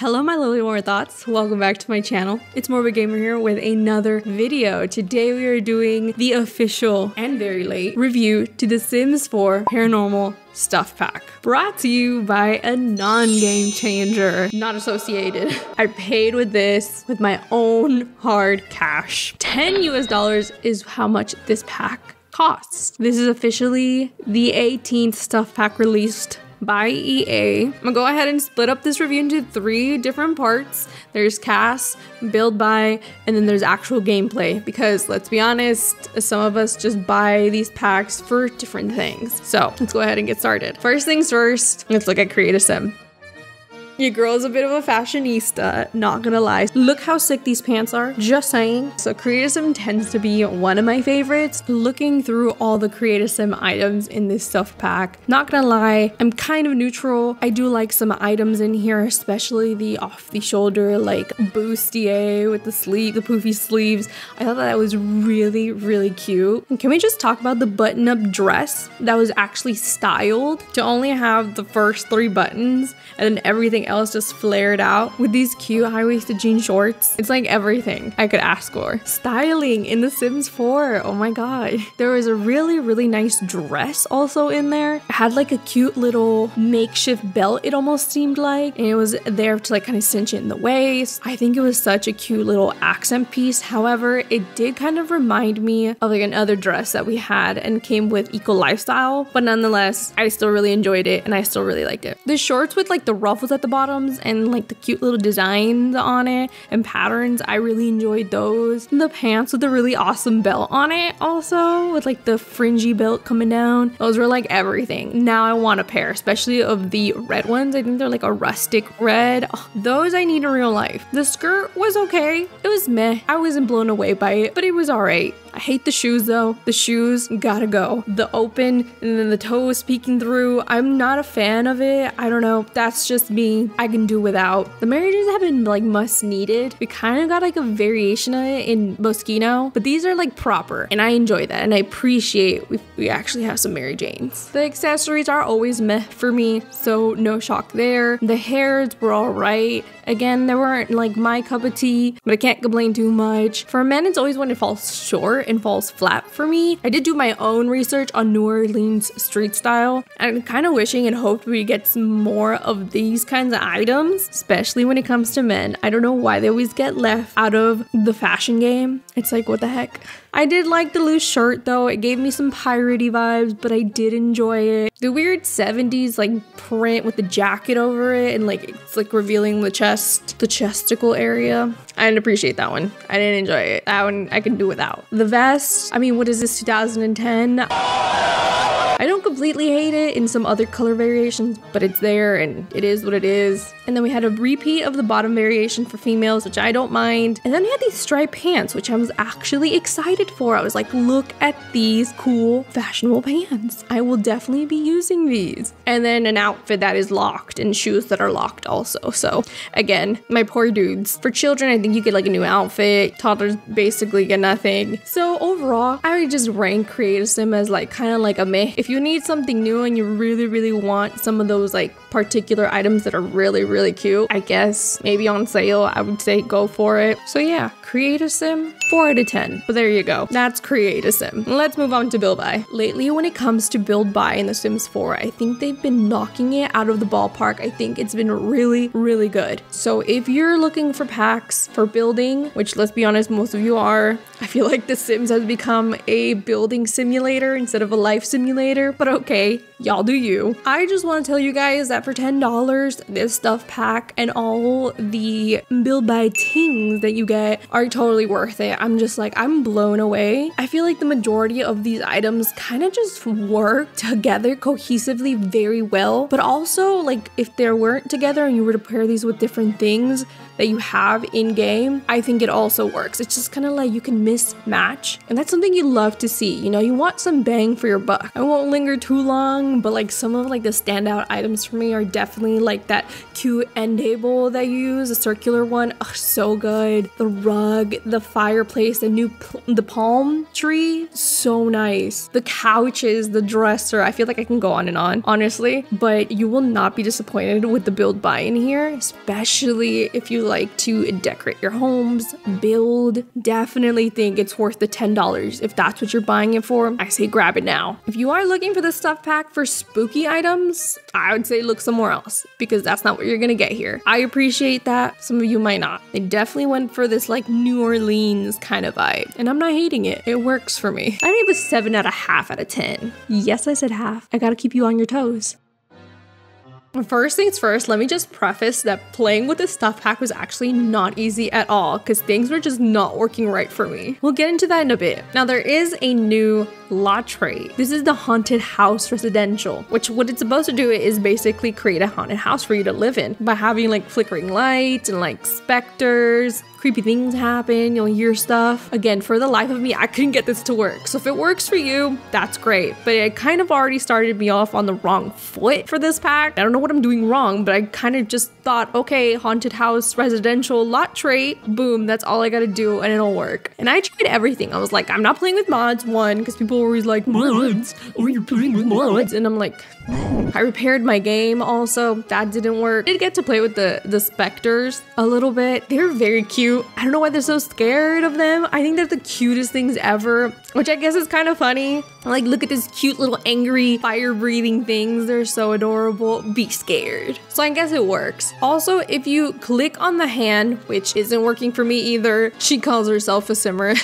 Hello my lovely war thoughts, welcome back to my channel. It's Morbid Gamer here with another video. Today we are doing the official and very late review to The Sims 4 Paranormal Stuff Pack, brought to you by a non-game changer, not associated. I paid with this with my own hard cash. $10 US is how much this pack costs. This is officially the 18th stuff pack released by EA. I'm gonna go ahead and split up this review into three different parts. There's cast, build by, and then there's actual gameplay, because let's be honest, some of us just buy these packs for different things. So let's go ahead and get started. First things first, let's look at Create A Sim. Your girl's a bit of a fashionista, not gonna lie. Look how sick these pants are, just saying. So Create A Sim tends to be one of my favorites. Looking through all the Create A Sim items in this stuff pack, not gonna lie, I'm kind of neutral. I do like some items in here, especially the off the shoulder, like bustier with the sleeve, the poofy sleeves. I thought that was really, really cute. And can we just talk about the button up dress that was actually styled to only have the first three buttons and then everything else just flared out with these cute high-waisted jean shorts. It's like everything I could ask for. Styling in The Sims 4, oh my god. There was a really, really nice dress also in there. It had like a cute little makeshift belt, it almost seemed like, and it was there to like kind of cinch it in the waist. I think it was such a cute little accent piece. However, it did kind of remind me of like another dress that we had and came with Eco Lifestyle, but nonetheless, I still really enjoyed it and I still really liked it. The shorts with like the ruffles at the bottoms and like the cute little designs on it and patterns, I really enjoyed those. And the pants with the really awesome belt on it also, with like the fringy belt coming down. Those were like everything. Now I want a pair, especially of the red ones. I think they're like a rustic red. Oh, those I need in real life. The skirt was okay. It was meh. I wasn't blown away by it, but it was all right. I hate the shoes though. The shoes gotta go. The open and then the toes peeking through. I'm not a fan of it. I don't know. That's just me. I can do without. The marriages have been like must needed. We kind of got like a variation of it in Moschino, but these are like proper and I enjoy that and I appreciate we actually have some Mary Janes. The accessories are always meh for me, so no shock there. The hairs were all right. Again, they weren't like my cup of tea, but I can't complain too much. For men, it's always when it falls short and falls flat for me. I did do my own research on New Orleans street style. I'm kind of wishing and hoped we get some more of these kinds of items, especially when it comes to men. I don't know why they always get left out of the fashion game. It's like, what the heck? I did like the loose shirt though. It gave me some piratey vibes, but I did enjoy it. The weird 70s like print with the jacket over it and like it's like revealing the chest, the chesticle area. I didn't appreciate that one. I didn't enjoy it. That one I can do without. The vest, I mean, what is this, 2010? I don't completely hate it in some other color variations, but it's there and it is what it is. And then we had a repeat of the bottom variation for females, which I don't mind. And then we had these striped pants, which I was actually excited for. I was like, look at these cool fashionable pants. I will definitely be using these. And then an outfit that is locked and shoes that are locked also. So again, my poor dudes. For children, I think you get like a new outfit. Toddlers basically get nothing. So overall, I would just rank Create A Sim as like kind of like a meh. If you need something new and you really, really want some of those like particular items that are really, really cute, I guess maybe on sale, I would say go for it. So yeah, Create A Sim, 4 out of 10. But there you go. That's Create A Sim. Let's move on to build by. Lately, when it comes to build by in The Sims 4, I think they've been knocking it out of the ballpark. I think it's been really, really good. So if you're looking for packs for building, which let's be honest, most of you are, I feel like The Sims has become a building simulator instead of a life simulator. But okay, y'all do you. I just want to tell you guys that for $10, this stuff pack and all the build by things that you get are totally worth it. I'm just like, I'm blown away. I feel like the majority of these items kind of just work together cohesively very well. But also, like, if they weren't together and you were to pair these with different things that you have in game, I think it also works. It's just kind of like you can mismatch. And that's something you love to see. You know, you want some bang for your buck. I won't linger too long young, but like some of like the standout items for me are definitely like that cute end table that you use, a circular one. Oh, so good. The rug, the fireplace, the palm tree, so nice. The couches, the dresser. I feel like I can go on and on, honestly, but you will not be disappointed with the build buy in here, especially if you like to decorate your homes, build. Definitely think it's worth the $10 if that's what you're buying it for. I say grab it now. If you are looking for the stuff pack for spooky items, I would say look somewhere else because that's not what you're gonna get here. I appreciate that. Some of you might not. They definitely went for this like New Orleans kind of vibe, and I'm not hating it. It works for me. I gave a 7.5 out of 10. Yes, I said half. I gotta keep you on your toes. First things first, let me just preface that playing with the stuff pack was actually not easy at all because things were just not working right for me. We'll get into that in a bit. Now there is a new lot trait. This is the haunted house residential, which what it's supposed to do is basically create a haunted house for you to live in by having like flickering lights and like specters. Creepy things happen, you'll hear stuff. Again, for the life of me, I couldn't get this to work. So if it works for you, that's great. But it kind of already started me off on the wrong foot for this pack. I don't know what I'm doing wrong, but I kind of just thought, okay, haunted house, residential, lot trait, boom, that's all I gotta do and it'll work. And I tried everything. I was like, I'm not playing with mods, one, because people were always like, mods, oh, you're playing with mods. And I'm like, I repaired my game also. That didn't work. I did get to play with the specters a little bit. They're very cute. I don't know why they're so scared of them. I think they're the cutest things ever, which I guess is kind of funny. Like, look at this cute little angry fire-breathing things. They're so adorable. Be scared. So I guess it works. Also, if you click on the hand, which isn't working for me either, she calls herself a simmer.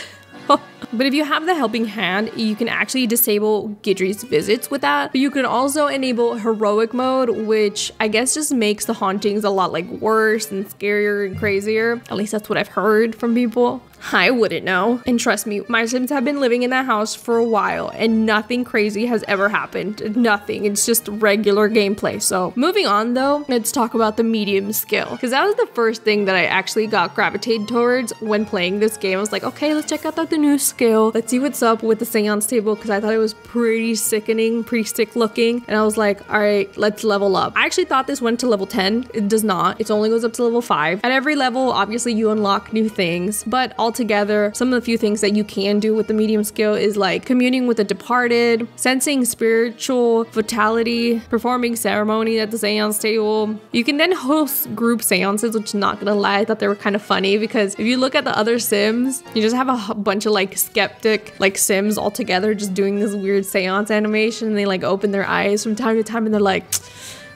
But if you have the helping hand, you can actually disable Guidry's visits with that. But you can also enable heroic mode, which I guess just makes the hauntings a lot like worse and scarier and crazier. At least that's what I've heard from people. I wouldn't know. And trust me, my Sims have been living in that house for a while and nothing crazy has ever happened. Nothing. It's just regular gameplay. So moving on though, let's talk about the medium skill because that was the first thing that I actually got gravitated towards when playing this game. I was like, okay, let's check out the new skill. Let's see what's up with the seance table because I thought it was pretty sickening, pretty sick looking. And I was like, all right, let's level up. I actually thought this went to level 10. It does not. It only goes up to level 5. At every level, obviously you unlock new things, but all together, some of the few things that you can do with the medium skill is like communing with the departed, sensing spiritual vitality, performing ceremony at the seance table. You can then host group seances, which, not gonna lie, I thought they were kind of funny because if you look at the other Sims, you just have a bunch of like skeptic like Sims all together just doing this weird seance animation, and they like open their eyes from time to time and they're like,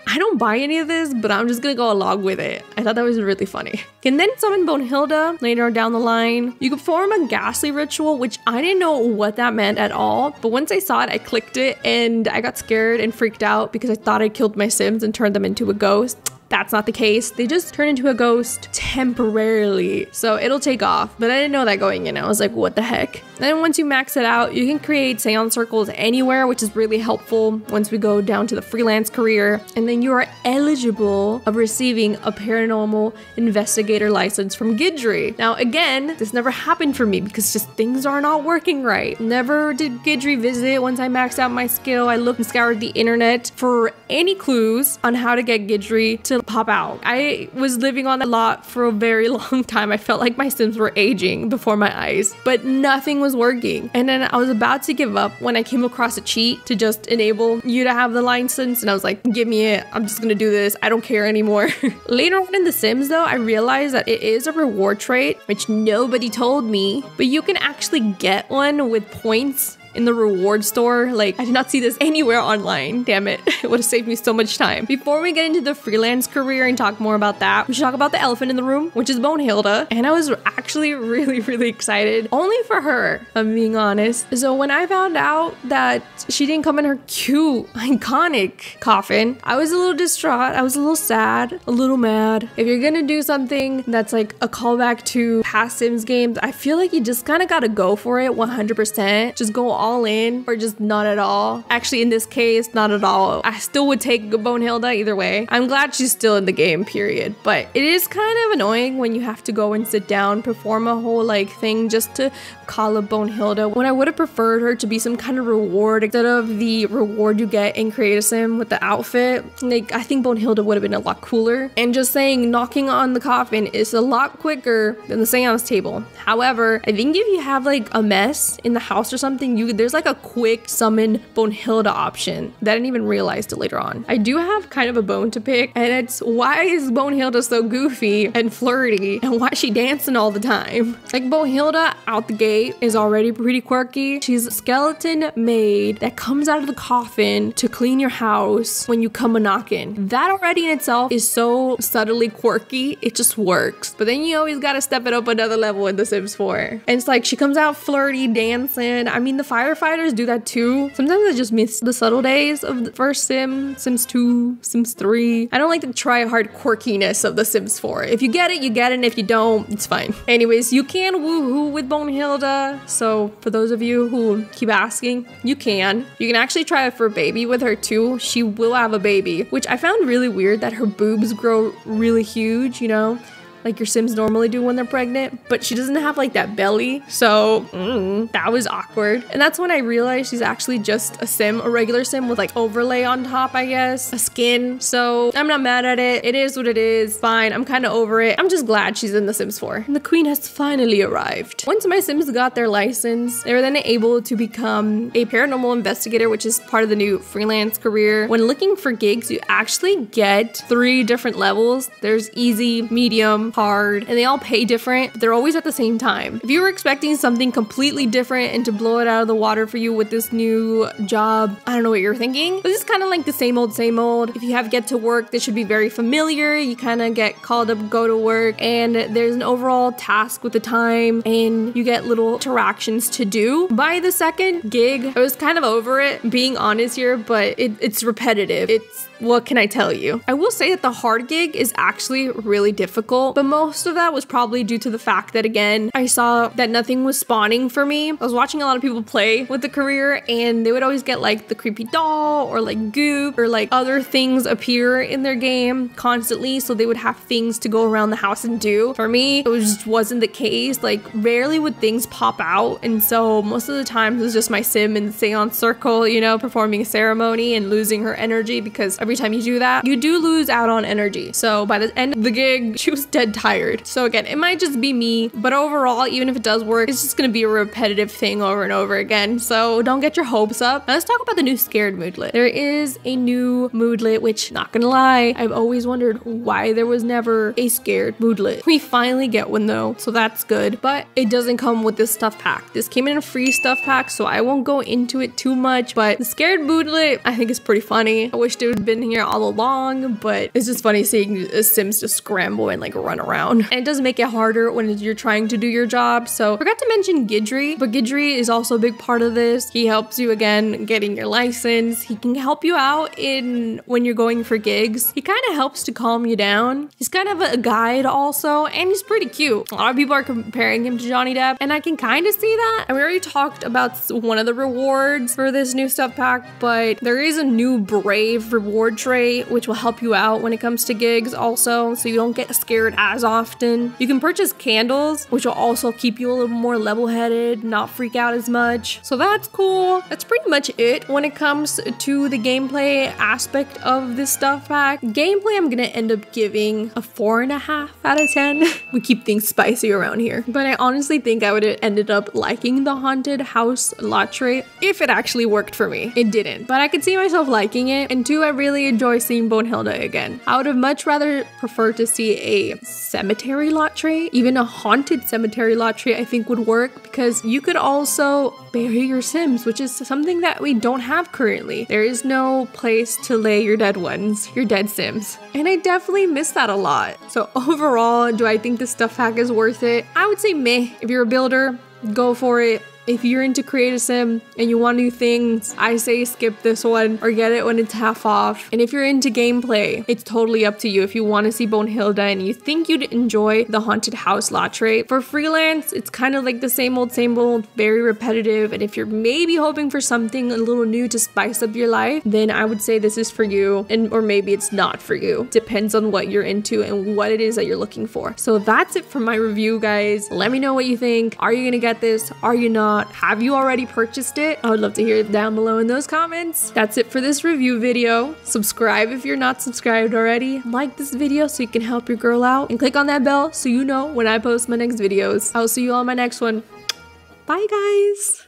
I don't buy any of this, but I'm just gonna go along with it. I thought that was really funny. Can then summon Bonehilda later down the line. You can perform a ghastly ritual, which I didn't know what that meant at all. But once I saw it, I clicked it and I got scared and freaked out because I thought I killed my Sims and turned them into a ghost. That's not the case. They just turn into a ghost temporarily. So it'll take off. But I didn't know that going in. I was like, what the heck? Then once you max it out, you can create seance circles anywhere, which is really helpful once we go down to the freelance career. And then you are eligible of receiving a paranormal investigator license from Guidry. Now, again, this never happened for me because just things are not working right. Never did Guidry visit. Once I maxed out my skill, I looked and scoured the internet for any clues on how to get Guidry to pop out. I was living on that lot for a very long time. I felt like my Sims were aging before my eyes, but nothing was working. And then I was about to give up when I came across a cheat to just enable you to have the license. And I was like, give me it. I'm just gonna do this. I don't care anymore. Later on in The Sims though, I realized that it is a reward trait, which nobody told me, but you can actually get one with points in the reward store. Like, I did not see this anywhere online. Damn it. It would have saved me so much time. Before we get into the freelance career and talk more about that, we should talk about the elephant in the room, which is Bonehilda. And I was actually really excited, only for her, I'm being honest. So when I found out that she didn't come in her cute, iconic coffin, I was a little distraught. I was a little sad, a little mad. If you're gonna do something that's like a callback to past Sims games, I feel like you just kind of gotta go for it 100%. Just go all all in or just not at all. Actually, in this case, not at all. I still would take Bonehilda either way. I'm glad she's still in the game, period. But it is kind of annoying when you have to go and sit down, perform a whole like thing just to call up Bonehilda, when I would have preferred her to be some kind of reward instead of the reward you get in Create A Sim with the outfit. Like, I think Bonehilda would have been a lot cooler. And just saying knocking on the coffin is a lot quicker than the seance table. However, I think if you have like a mess in the house or something, there's like a quick summon Bonehilda option that I didn't even realize till later on. I do have kind of a bone to pick, and it's why is Bonehilda so goofy and flirty and why is she dancing all the time? Like, Bonehilda out the gate is already pretty quirky. She's a skeleton maid that comes out of the coffin to clean your house when you come a-knockin'. That already in itself is so subtly quirky, it just works. But then you always gotta step it up another level in The Sims 4. And it's like she comes out flirty, dancing. I mean, the firefighters do that too. Sometimes I just miss the subtle days of the first Sim, Sims 2, Sims 3. I don't like the try-hard quirkiness of The Sims 4. If you get it, you get it, and if you don't, it's fine. Anyways, you can woohoo with Bonehilda. So for those of you who keep asking, you can. You can actually try it for a baby with her too. She will have a baby, which I found really weird that her boobs grow really huge, you know, like your Sims normally do when they're pregnant, but she doesn't have like that belly. So that was awkward. And that's when I realized she's actually just a Sim, a regular Sim with like overlay on top, I guess, a skin. So I'm not mad at it. It is what it is, fine. I'm kind of over it. I'm just glad she's in The Sims 4. And the queen has finally arrived. Once my Sims got their license, they were then able to become a paranormal investigator, which is part of the new freelance career. When looking for gigs, you actually get 3 different levels. There's easy, medium, hard, and they all pay different, but they're always at the same time. If you were expecting something completely different and to blow it out of the water for you with this new job, I don't know what you're thinking. But this is kind of like the same old, same old. If you have get to work, this should be very familiar. You kind of get called up, go to work, and there's an overall task with the time, and you get little interactions to do. By the second gig, I was kind of over it, being honest here, but it's repetitive. It's, what can I tell you? I will say that the hard gig is actually really difficult, but most of that was probably due to the fact that, again, I saw that nothing was spawning for me. I was watching a lot of people play with the career, and they would always get like the creepy doll or like goop or like other things appear in their game constantly, so they would have things to go around the house and do. For me, it just wasn't the case. Like, rarely would things pop out, and so most of the times it was just my Sim in the seance circle, you know, performing a ceremony and losing her energy, because every time you do that, you do lose out on energy. So by the end of the gig, she was dead tired. So again, it might just be me, but overall, even if it does work, it's just gonna be a repetitive thing over and over again. So don't get your hopes up. Now let's talk about the new scared moodlet. There is a new moodlet, which, not gonna lie, I've always wondered why there was never a scared moodlet. We finally get one though, so that's good, but it doesn't come with this stuff pack. This came in a free stuff pack, so I won't go into it too much, but the scared moodlet, I think, is pretty funny. I wish they would have been here all along, but it's just funny seeing Sims just scramble and like run around. And it does make it harder when you're trying to do your job. So I forgot to mention Guidry, but Guidry is also a big part of this. He helps you, again, getting your license. He can help you out in when you're going for gigs. He kind of helps to calm you down. He's kind of a guide also, and he's pretty cute. A lot of people are comparing him to Johnny Depp, and I can kind of see that. And we already talked about one of the rewards for this new stuff pack, but there is a new brave reward trait, which will help you out when it comes to gigs also, so you don't get scared as often. You can purchase candles, which will also keep you a little more level-headed, not freak out as much. So that's cool. That's pretty much it when it comes to the gameplay aspect of this stuff pack. Gameplay, I'm gonna end up giving a 4.5 out of 10. We keep things spicy around here. But I honestly think I would have ended up liking the haunted house lot trait if it actually worked for me. It didn't, but I could see myself liking it. And 2, I really enjoy seeing Bonehilda again. I would have much rather preferred to see a cemetery lot trait. Even a haunted cemetery lot trait I think would work, because you could also bury your Sims, which is something that we don't have currently. There is no place to lay your dead ones, your dead Sims. And I definitely miss that a lot. So overall, do I think this stuff pack is worth it? I would say meh. If you're a builder, go for it. If you're into Create A Sim and you want new things, I say skip this one or get it when it's half off. And if you're into gameplay, it's totally up to you. If you want to see Bonehilda and you think you'd enjoy the haunted house lottery. For freelance, it's kind of like the same old, very repetitive. And if you're maybe hoping for something a little new to spice up your life, then I would say this is for you, and or maybe it's not for you. Depends on what you're into and what it is that you're looking for. So that's it for my review, guys. Let me know what you think. Are you gonna get this? Are you not? Have you already purchased it? I would love to hear it down below in those comments. That's it for this review video. Subscribe if you're not subscribed already. Like this video so you can help your girl out, and click on that bell so you know when I post my next videos. I'll see you all in my next one. Bye, guys.